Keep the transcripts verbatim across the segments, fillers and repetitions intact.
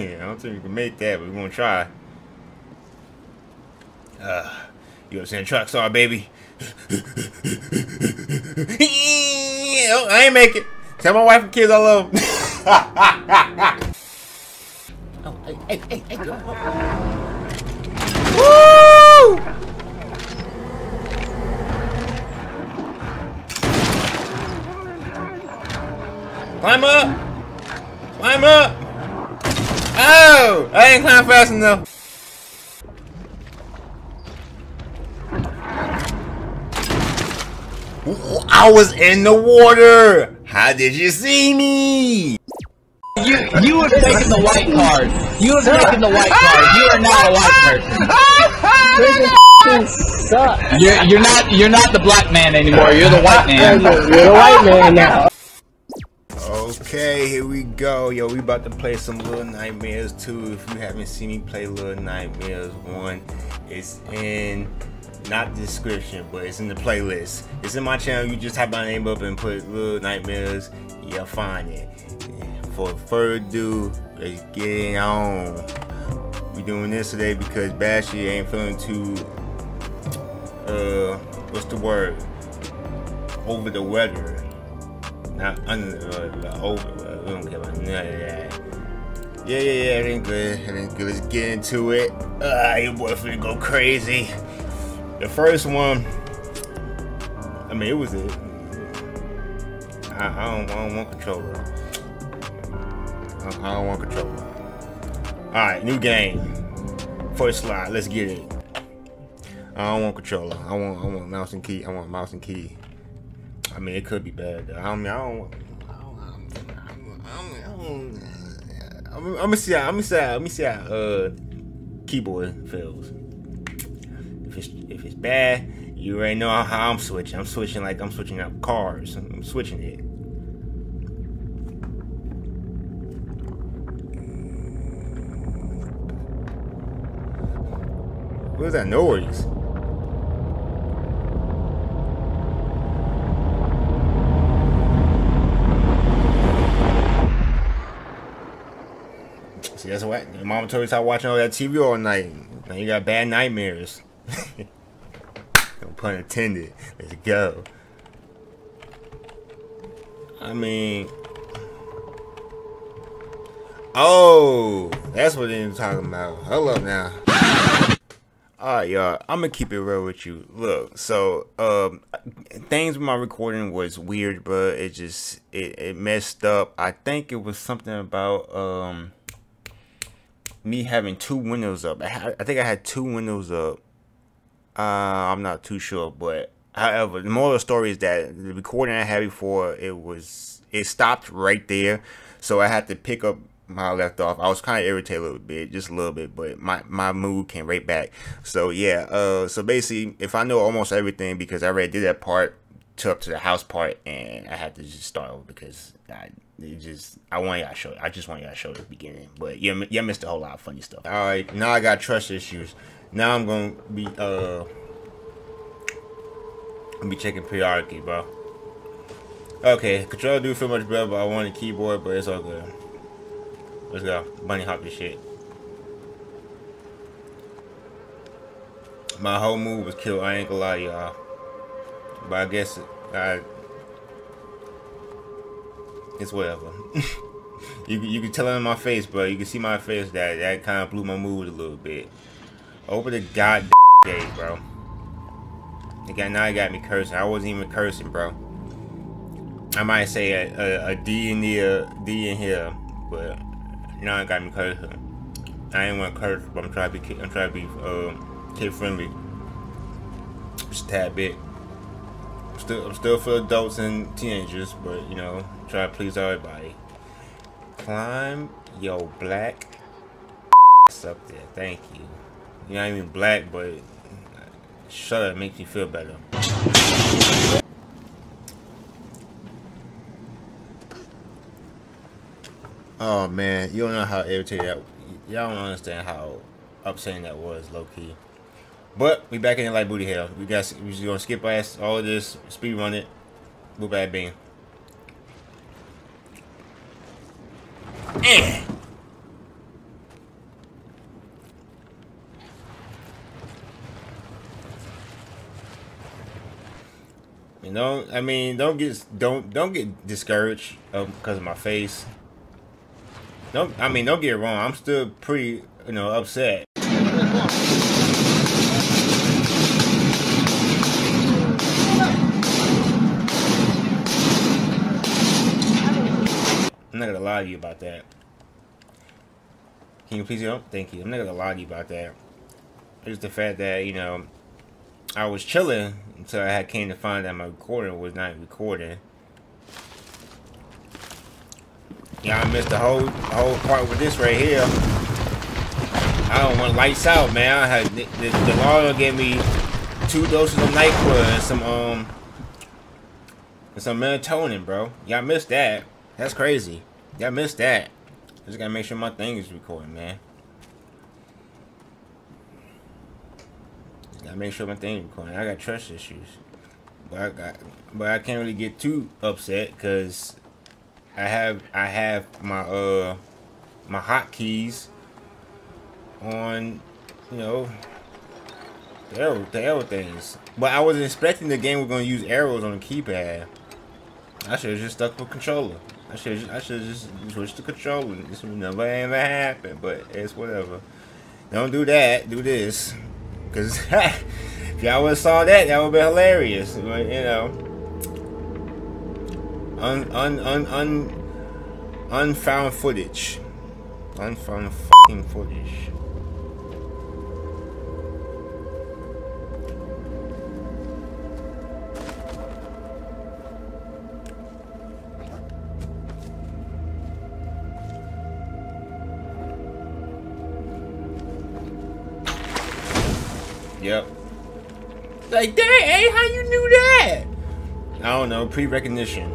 I don't think we can make that, but we're gonna try. Uh, you upset truck star, baby. I ain't make it. Tell my wife and kids I love them. Oh, hey, hey, hey, hey, go. Woo! Climb up! Climb up! Oh! I ain't climbing fast enough. I was in the water! How did you see me? You you have taken the white card. You have taken the white card. You are not a white person. This sucks. You're you're not you're not the black man anymore. You're the white man. You're the white man now. Okay, here we go. Yo, we about to play some Lil' Nightmares two. If you haven't seen me play Lil' Nightmares one, it's in not the description, but it's in the playlist. It's in my channel. You just type my name up and put Lil' Nightmares, you'll find it. For further ado, let's get on. We doing this today because Bashy ain't feeling too, uh, what's the word? Over the weather. Not under the uh, over. Uh, we don't care about none of that. Yeah, yeah, yeah. It ain't good. It ain't good. Let's get into it. Ah, uh, your boy finna go crazy. The first one, I mean, it was it. I, I, don't, I don't want controller. I, I don't want controller. All right, new game. First slide. Let's get it. I don't want controller. I want, I want mouse and key. I want mouse and key. I mean, it could be bad. Though. I mean, I don't. I'm gonna see how. I'm gonna see how. Let me see how. Uh, keyboard fails. If it's, if it's bad, you already know how I'm switching. I'm switching like I'm switching up cars. I'm, I'm switching it. What is that noise? See, that's what your mama told me to stop watching all that T V all night. Now you got bad nightmares. No pun intended. Let's go. I mean, oh, that's what they were talking about. Hello now. All right, y'all. I'm gonna keep it real with you. Look, so um, things with my recording was weird, but it just it, it messed up. I think it was something about um me having two windows up. I, had, I think I had two windows up. Uh, I'm not too sure, but however, the moral of the story is that the recording I had before, it was, it stopped right there, so I had to pick up my left off. I was kind of irritated a little bit, just a little bit, but my, my mood came right back. So yeah, uh, so basically, if I know almost everything, because I already did that part, to up to the house part, and I had to just start over because I it just I want y'all to show, I just want y'all to show the beginning, but yeah, you missed a whole lot of funny stuff. All right, now I got trust issues. Now I'm gonna be uh be checking periodically, bro. Okay, controller do feel much better, but I want a keyboard, but it's all good. Let's go. Bunny hop this shit. My whole move was killed, I ain't gonna lie, y'all. But I guess I it's whatever. you you can tell it in my face, bro. You can see my face that that kind of blew my mood a little bit. Over the goddamn day, bro. Again, now it got me cursing. I wasn't even cursing, bro. I might say a, a, a D in here, D in here, but now it got me cursing. I ain't want to curse, but I'm trying to be, I'm trying to be uh, kid friendly, just a tad bit. I'm still, I'm still for adults and teenagers, but you know, try to please everybody. Climb your black ass up there. Thank you. You're not even black, but shut up, makes you feel better. Oh man, you don't know how irritated that. Y'all don't understand how upsetting that was, low key. But we back in the light booty hell. We got we just gonna skip past all of this, speed run it, boop bad bing. Eh. You know, I mean, don't get don't don't get discouraged because of my face. Don't I mean, don't get it wrong. I'm still pretty, you know, upset. I'm not gonna lie to you about that. Can you please help? Thank you. I'm not gonna lie to you about that. Just the fact that, you know, I was chilling until I had came to find that my recording was not recording. Yeah, I missed the whole whole part with this right here. I don't want lights out, man. I had the, the, the lawyer gave me two doses of Nyquil and some um and some melatonin, bro. Y'all missed that. That's crazy. Y'all missed that. I just gotta make sure my thing is recording, man. I make sure my thing is recording. I got trust issues, but I got, but I can't really get too upset because I have I have my uh my hotkeys on, you know, the arrow the arrow things. But I wasn't expecting the game was gonna use arrows on the keypad. I should have just stuck with controller. I should I should just switch to controller. This would never ever happen. But it's whatever. Don't do that. Do this. Cause if y'all would have saw that, that would be hilarious. But you know, un un un un unfound footage, unfound fucking footage. Yep. Like, dang, hey, how you knew that? I don't know, pre-recognition.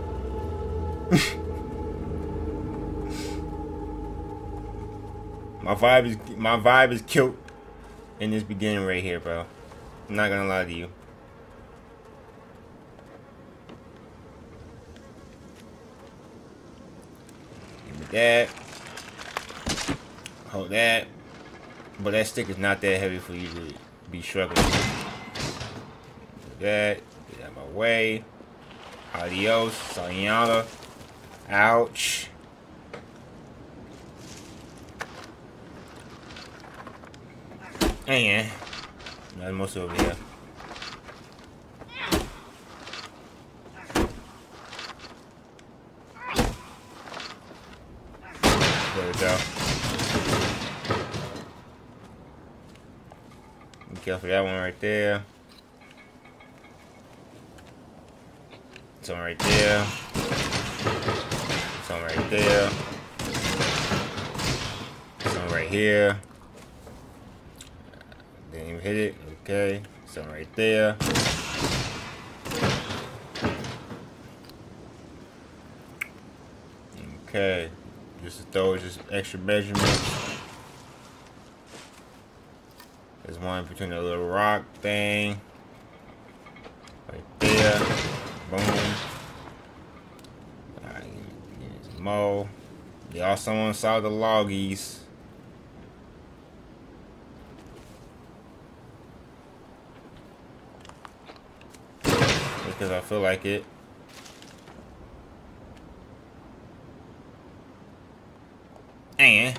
my vibe is my vibe is killed in this beginning right here, bro. I'm not gonna lie to you. Give me that. Hold that. But that stick is not that heavy for you to eat. Be struggling. That, get out of my way. Adios, sayonara. Ouch. And nothing more over here. There we go. Careful for that one right there. This one right there. This one right there. This one right here. Didn't even hit it. Okay. This one right there. Okay. Just to throw just extra measurements. There's one between the little rock thing. Right there. Boom. Alright, here's Mo. Y'all, someone saw the loggies. Because I feel like it. And.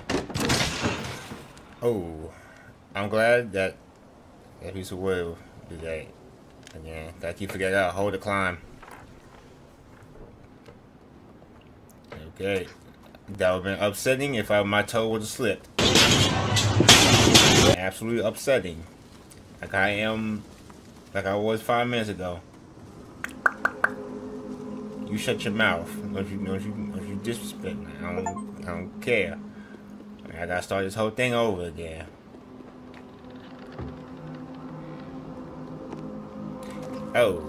Oh. I'm glad that that piece of wood did that again. Gotta keep forgetting that. Hold the climb. Okay. That would have been upsetting if I, my toe would have slipped. Absolutely upsetting. Like I am, like I was five minutes ago. You shut your mouth. Don't you, don't you, don't you disrespect me. I don't, I don't care. I gotta start this whole thing over again. Oh.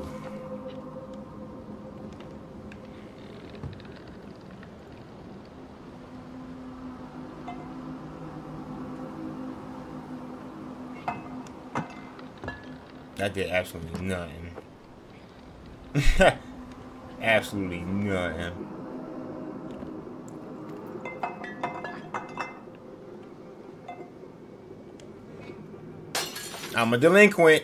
That did absolutely nothing. Absolutely nothing. I'm a delinquent.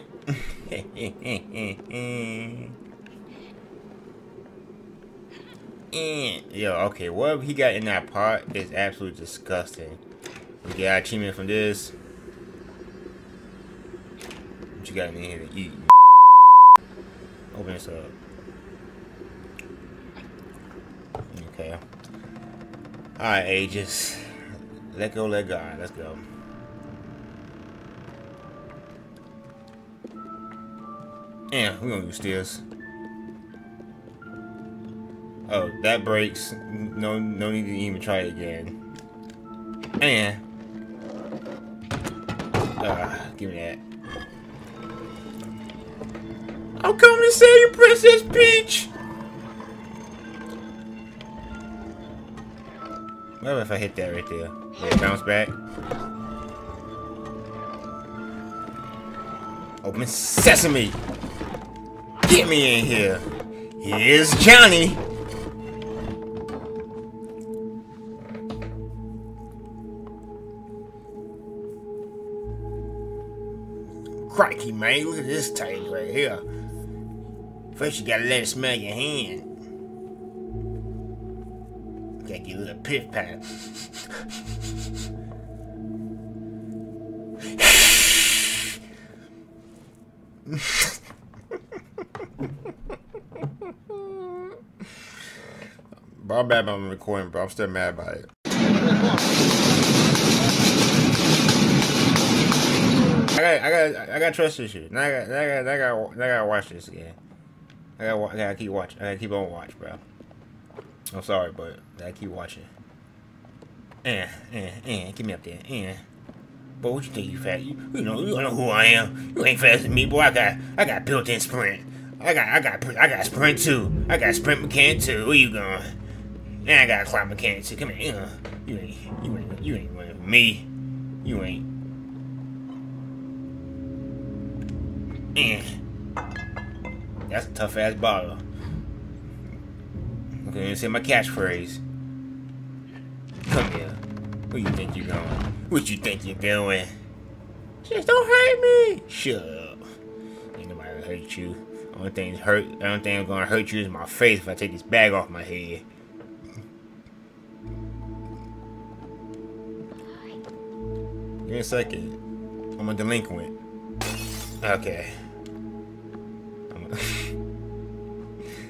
And yo, okay, whatever he got in that pot is absolutely disgusting. We get our achievement from this. What you got in here to eat? Open this up. Okay. Alright, Aegis. Let go, let God. Let's go. Yeah, we're gonna use this. Oh, that breaks. No, no need to even try it again. And ah, uh, give me that. I'm coming to save you, Princess Peach. What if I hit that right there? Yeah, bounce back. Open sesame. Get me in here. Here's Johnny. Crikey, man, look at this tank right here. First you gotta let it smell your hand. You gotta get a little piff pat. Bro, I'm bad about my recording, bro. I'm still mad about it. I got, I got, I got trust issues. Now I got, now I got, now I got, now I gotta watch this again. I gotta, I gotta keep watching. I gotta keep on watch, bro. I'm sorry, but I gotta keep watching. Eh, eh, eh. Get me up there, eh. Boy, what you think you fast? You, you know, you know who I am. You ain't fast than me, boy. I got, I got built-in sprint. I got, I got, I got sprint too. I got sprint mechanic too. Where you going? And I got clock mechanic too. Come here, you ain't, you ain't, you ain't running with me. You ain't. That's a tough ass bottle. Okay, you say my catchphrase. Come here. Where you think you going? What you think you doing? Just don't hurt me. Shut up. Ain't nobody gonna hurt you. Only thing that's hurt. Only thing that's gonna hurt you is my face if I take this bag off my head. Give me a second. I'm a delinquent. Okay.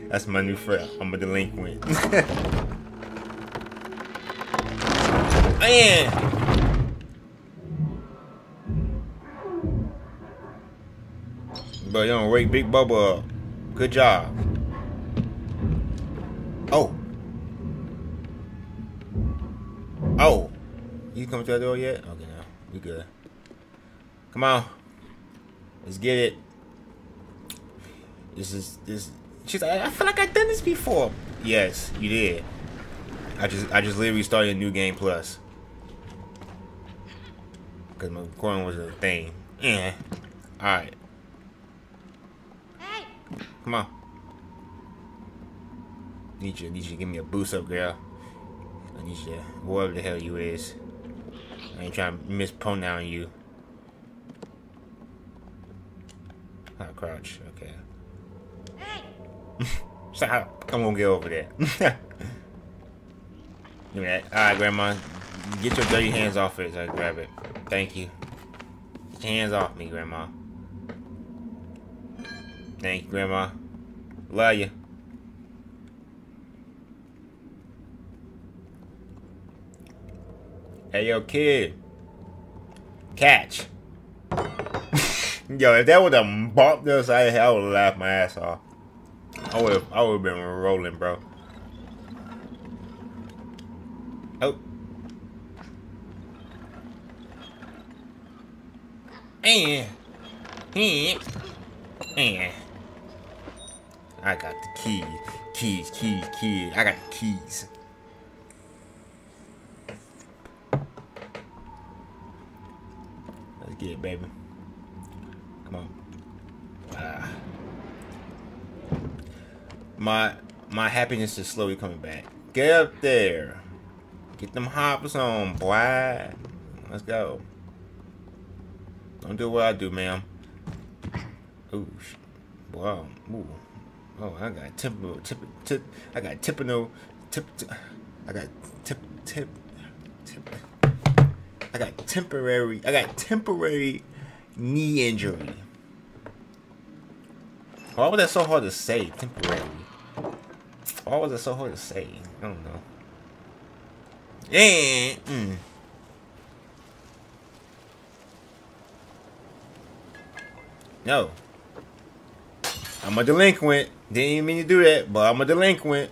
That's my new friend. I'm a delinquent. Man. But you don't wake Big Bubba up. Good job. Oh. Oh. You come to that door yet? Okay, no. We good. Come on. Let's get it. This is this. She's like, I feel like I've done this before. Yes, you did. I just, I just literally started a new game plus. Cause my recording was a thing. Yeah. All right. Hey. Come on. Need you, need you to give me a boost up, girl. I need you, to, whatever the hell you is. I ain't trying to mispronoun you. I crouch. Okay. Stop. I'm gonna get over there. Give me that. Alright, Grandma. Get your dirty hands off it. So I grab it. Thank you. Get your hands off me, Grandma. Thank you, Grandma. Love you. Hey, yo, kid. Catch. Yo, if that would have bumped us, I, I would have laughed my ass off. I would have I would have been rolling, bro. Oh. And, and, and. I got the keys. Keys, keys, keys. I got the keys. Let's get it, baby. Come on. Ah. My my happiness is slowly coming back. Get up there. Get them hops on, boy. Let's go. Don't do what I do, ma'am. Ooh, wow. Ooh. Oh, I got typical, typical, I got typical, tip, tip I got tip tip tip I got temporary I got temporary knee injury. Why was that so hard to say? Temporary. Why was that so hard to say? I don't know. Yeah. Mm. No. I'm a delinquent. Didn't even mean to do that, but I'm a delinquent.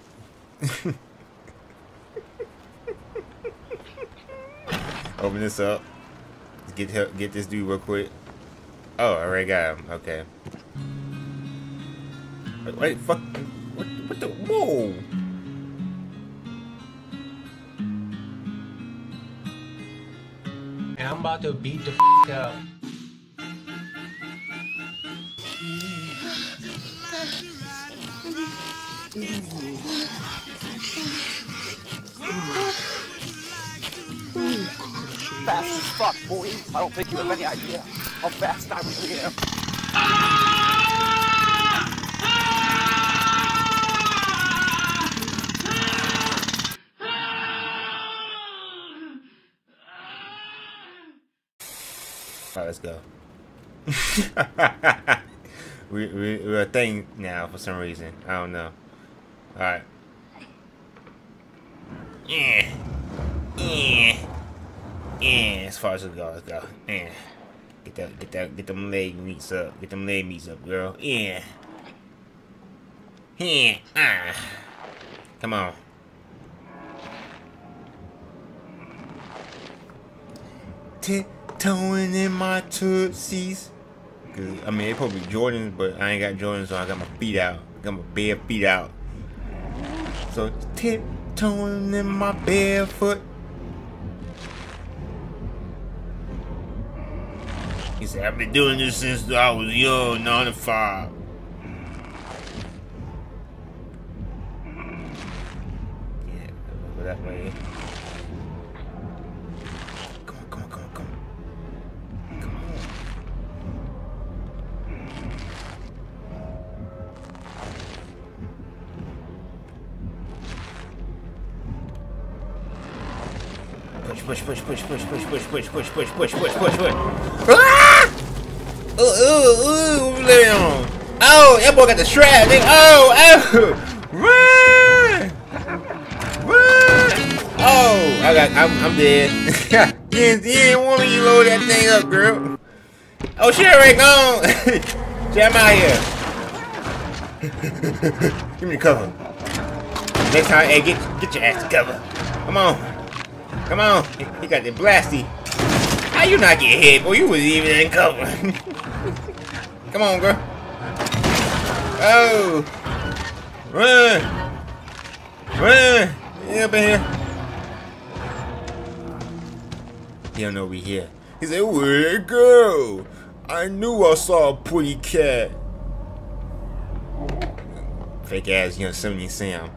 Open this up. Let's get help, get this dude real quick. Oh, I already got him. Okay. Wait, wait fuck. What, what the? Whoa. And I'm about to beat the f*** up. Fast as fuck, boy. I don't think you have any idea how fast I really am. Alright, let's go. we, we, we're a thing now for some reason. I don't know. Alright. Yeah. Yeah. Yeah. As far as it goes, go. Yeah. Get that, get that, get them leg meats up. Get them leg meats up, girl. Yeah. Yeah. Ah. Come on. Tiptoeing in my tootsies. Cause I mean, they probably Jordans, but I ain't got Jordans, so I got my feet out. Got my bare feet out. So tiptoeing in my barefoot. He said, I've been doing this since I was young, nine to five. Yeah, go that way. Come on, come on, come on, come on. Come on. Push, push, push, push, push, push, push, push, push, push, push, push, push, push. Ooh, ooh, ooh, lay on. Oh, that boy got the strap, nigga. Oh, oh. Run! Run! Oh, I got, I'm, I'm dead. You didn't want me to load that thing up, girl. Oh, shit, already gone. Shit, I'm out here. Give me the cover. Next time, hey, get, get your ass to cover. Come on. Come on. He got the blasty. How you not get hit, boy? You was even in cover. Come on, girl. Oh. Run. Run. Get up in here. He don't know we here. He said, where'd it go? I knew I saw a pretty cat. Fake ass young Yosemite Sam.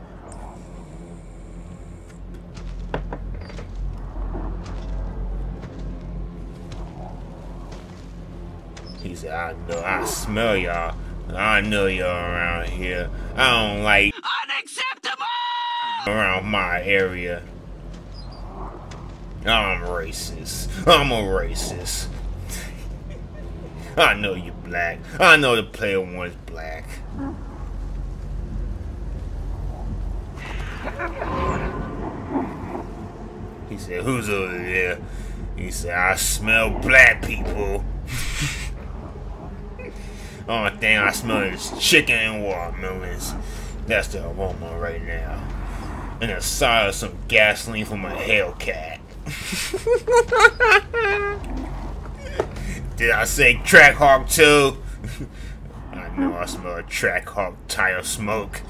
He said, I know, I smell y'all. I know y'all around here. I don't like unacceptable around my area. I'm racist. I'm a racist. I know you're black. I know the player one is black. He said, who's over there? He said, I smell black people. Only thing I smell is chicken and watermelons. That's the aroma right now. And the side of some gasoline from a Hellcat. Did I say Trackhawk too? I know I smell a Trackhawk tire smoke.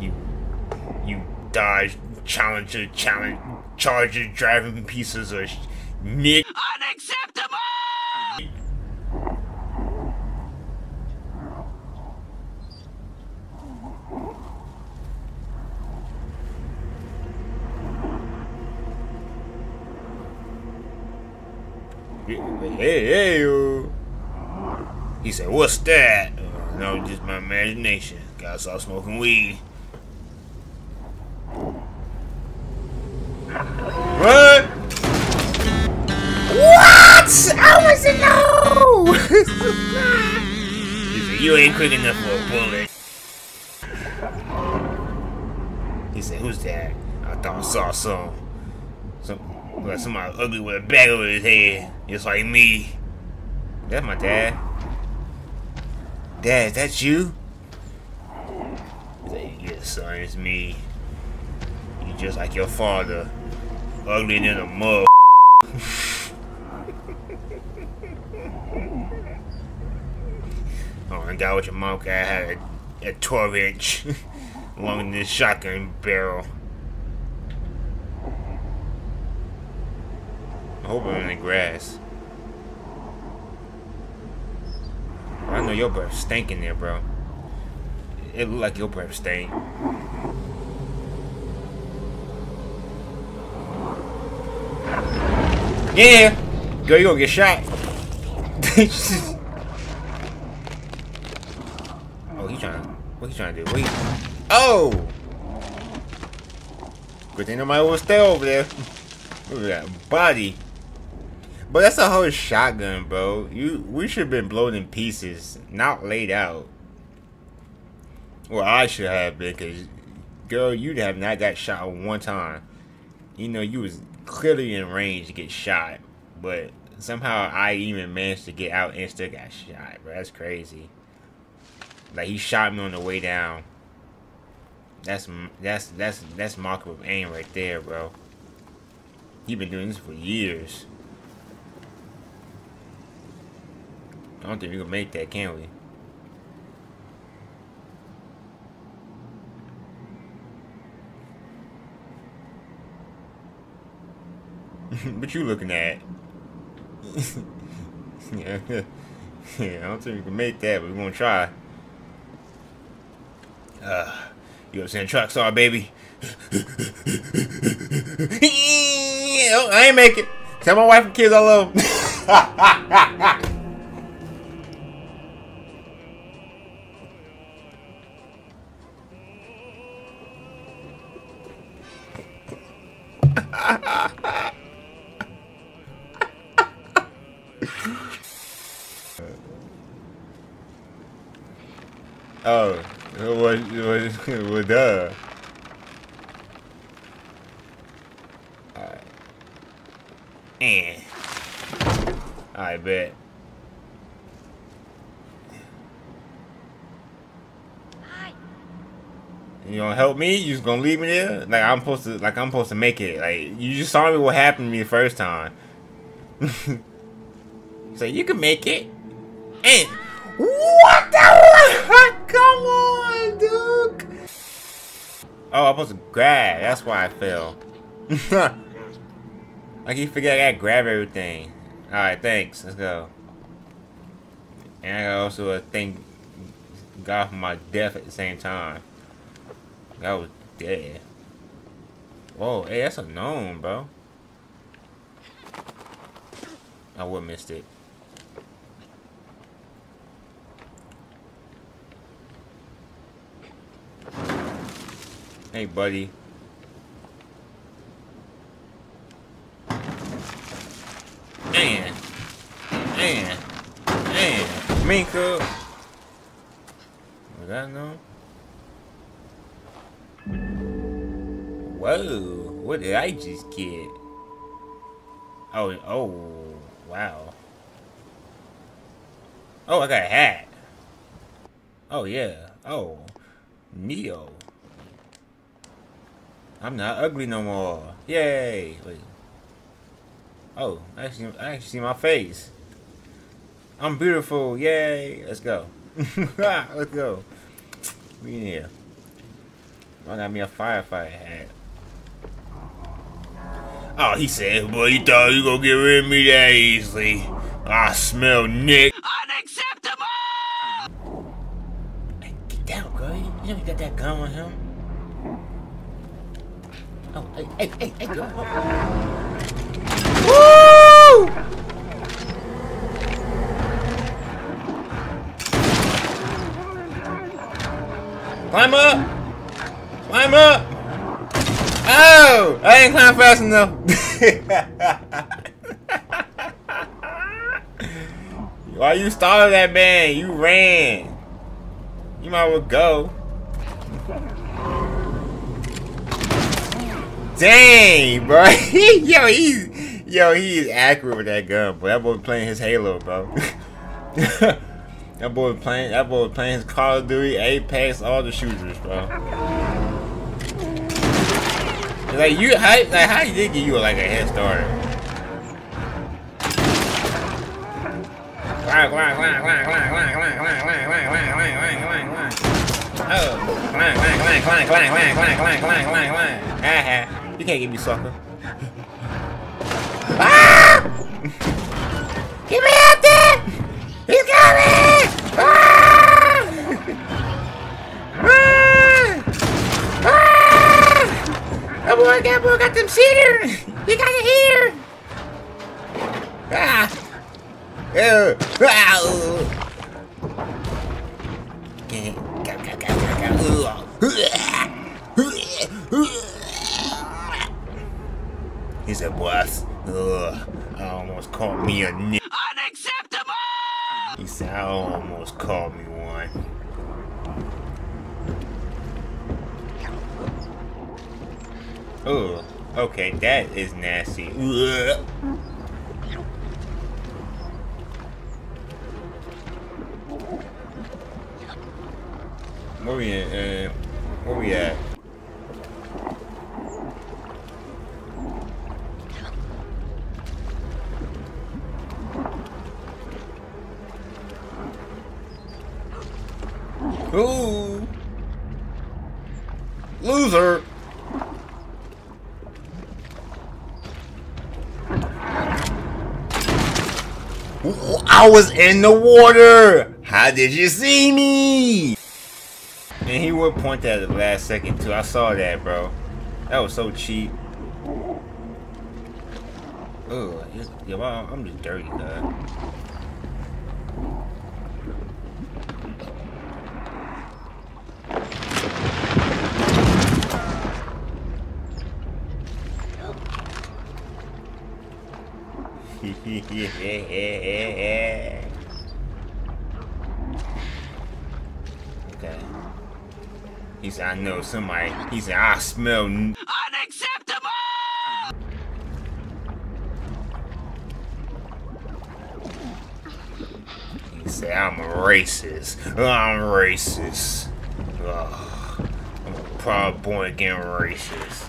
You, you Dodge Challenger, Challenger, Charger driving pieces of nick. Unacceptable! Hey, hey, yo. He said, what's that? Uh, no, just my imagination. Guys, I was smoking weed. You ain't quick enough for a bullet. He said, who's that? I thought I saw some. Some like somebody ugly with a bag over his head. Just like me. That's my dad. Dad, is that you? He said, yes, son, it's me. You just like your father. Ugly than a mug. Oh, and got what your mom could have had a, a twelve inch along this shotgun barrel. I hope I'm in the grass. I know your breath stank in there, bro. It looked like your breath stank. Yeah! Girl, you gonna get shot. Oh, he trying to... What he trying to do? What he... Oh! Good thing nobody will stay over there. Look at that body. But that's a whole shotgun, bro. You, we should have been blown in pieces, not laid out. Well, I should have been, because, girl, you'd have not got shot one time. You know, you was clearly in range to get shot, but somehow I even managed to get out and still got shot, bro. That's crazy. Like, he shot me on the way down. That's that's that's that's marker of aim right there, bro. You've been doing this for years. I don't think we can make that, can we? What you looking at? Yeah. Yeah, I don't think we can make that, but we're gonna try. Uh, you upset truck star, baby? Oh, I ain't make it. Tell my wife and kids I love them. Oh, what, what, what, duh. Alright. Eh. I bet. Hi. You gonna help me? You just gonna leave me there? Like I'm supposed to, like I'm supposed to make it. Like you just saw me what happened to me the first time. So you can make it. And what the heck? Come on, dude. Oh, I'm supposed to grab. That's why I fell. I keep forgetting I gotta grab everything. Alright, thanks. Let's go. And I gotta also uh, thank God for my death at the same time. I was dead. Whoa, hey, that's a gnome, bro. I would have missed it. Hey, buddy. Man. Man. Man. Minka. Was that no? Whoa. What did I just get? Oh, oh. Wow. Oh, I got a hat. Oh, yeah. Oh. Neo. I'm not ugly no more. Yay! Wait. Oh, I actually, I actually see my face. I'm beautiful. Yay! Let's go. Let's go. We in here. I got me a firefighter hat. Oh, he said, boy, you thought you gonna get rid of me that easily. I smell Nick. Unacceptable! Hey, get down, girl. You know you got that gun on him. Oh, hey, hey, hey, hey, go. Woo! Climb up! Climb up! Oh! I ain't climbing fast enough. Why you started that man? You ran. You might well go. Dang, bro. Yo, he's yo, he is accurate with that gun, but that boy was playing his Halo, bro. That boy was playing that boy was playing his Call of Duty, Apex, all the shooters, bro. Like you how like how you did get you like a head start? Clang, clang, clang, clang, clang, clang, clang, clang, clang, clang, clang, clang, clang. Oh, clang, clang, clang, clang, clang, clang, clang, clang, clang, clang, clang. Ha ha! You can't get me, sucker. Ah! Get me out there! He's coming! Ah! Ah! Ah! That boy, that boy got them cedar! He got it here! Ah! Ew! Ah! Get it. Go, go, go, go, go. He said, boss. Ugh, I almost called me a n- unacceptable! He said, I almost called me one. Ugh, okay, that is nasty. Ugh. Where we at? Uh, where we at? Ooh! Loser! Ooh, I was in the water! How did you see me? And he would point that at the last second too. I saw that, bro. That was so cheap. Oh, yo, I'm just dirty, dog. Okay. He said, I know somebody. He said, I smell unacceptable. He said, I'm a racist. I'm racist. Ugh. I'm a proud born again racist.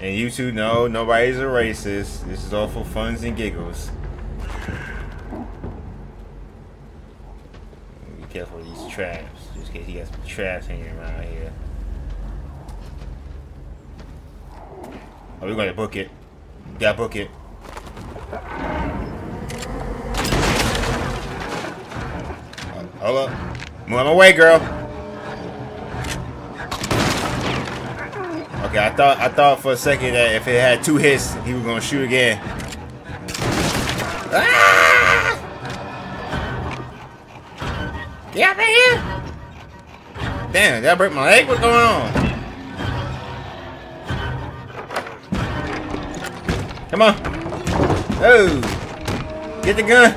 And you two know nobody's a racist. This is all for funs and giggles. Be careful of these traps, just in case you got some traps hanging around here. Oh, we're gonna book it. We gotta book it. Hold up. Move on my way, girl. Okay, I thought I thought for a second that if it had two hits, he was gonna shoot again. Ah! Get out of here! Damn, did I break my leg? What's going on? Come on! Oh! Get the gun!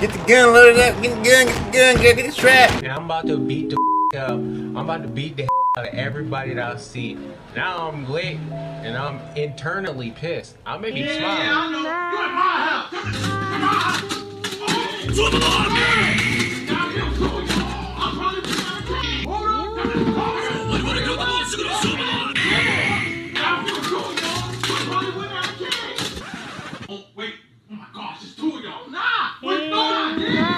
Get the gun! Load it up! Get the gun! Get the gun! Get, get the trap! Yeah, I'm about to beat the f up. I'm about to beat the out of everybody that I see. Now I'm lit and I'm internally pissed. I may be smiling. Yeah, I know. You're in my house. You're in my house. Oh, wait. Oh my gosh, there's two of y'all. Nah. Wait, no, I did.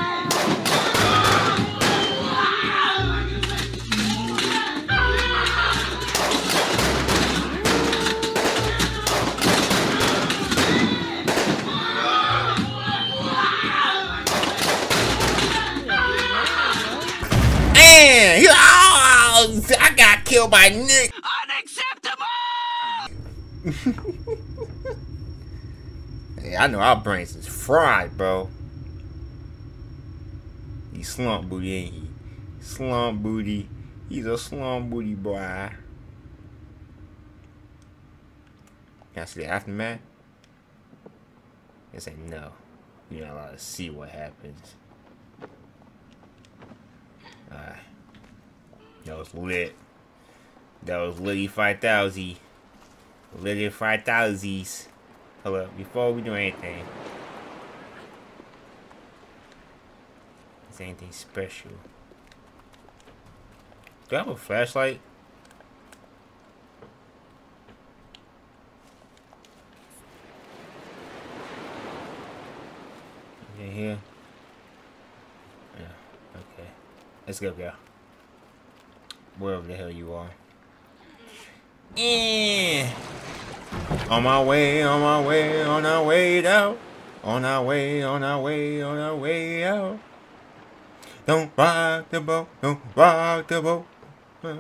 I got killed by Nick. Unacceptable. Hey, I know our brains is fried, bro. He slump booty, ain't he? Slump booty. He's a slump booty boy. Can I see the aftermath? They say no. You're not allowed to see what happens. Alright. That was lit. That was Liddy five thousand. Liddy five thousands. Hold up, before we do anything. Is anything special? Do I have a flashlight? In here? Yeah, okay. Let's go, girl. Wherever the hell you are. Yeah. On my way, on my way, on our way out. On our way, on our way, on our way out. Don't rock the boat, don't rock the boat. Huh.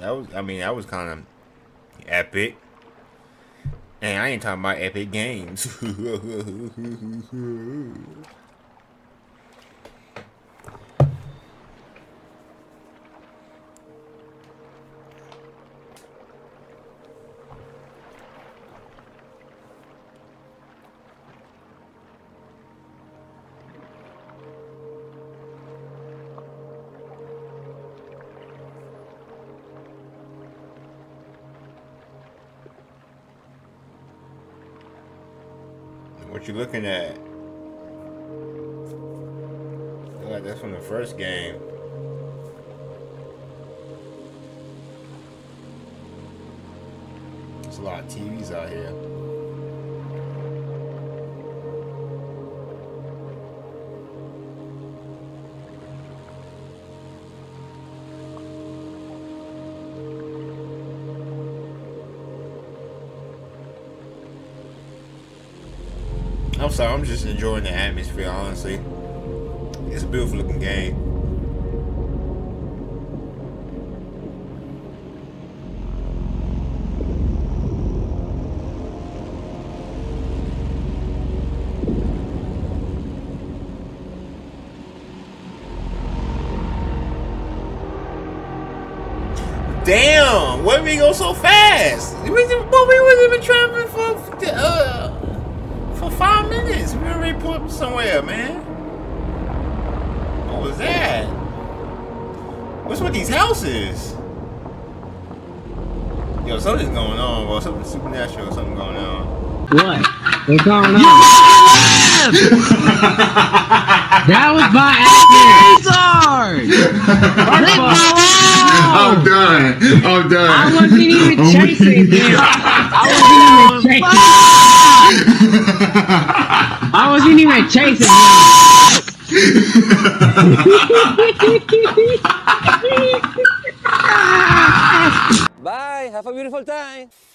That was, I mean, that was kind of epic. And I ain't talking about Epic Games. What you looking at? Look like that's from the first game. There's a lot of T Vs out here. I'm sorry, I'm just enjoying the atmosphere, honestly. It's a beautiful looking game. Damn, why did we go so fast? We wasn't, well, we wasn't even traveling for the, uh, for five minutes. We already pulled up somewhere, man. What was that? What's with these houses? Yo, something's going on, bro. Something supernatural or something going on. What? What's going on? That was my ass. I'm done. I'm done. I wasn't even chasing him. I wasn't even chasing him. I wasn't even chasing him. Bye, have a beautiful time.